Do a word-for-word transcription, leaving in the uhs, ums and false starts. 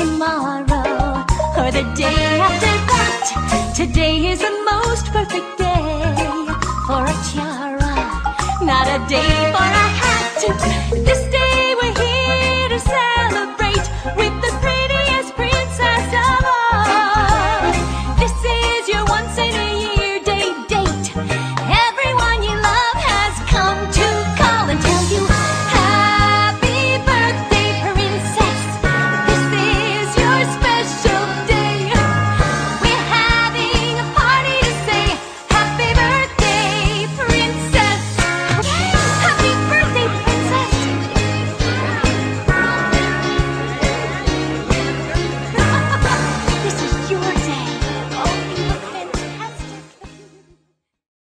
tomorrow or the day after that. Today is the most perfect day for a tiara, not a day for a hat. This day we're here to celebrate with the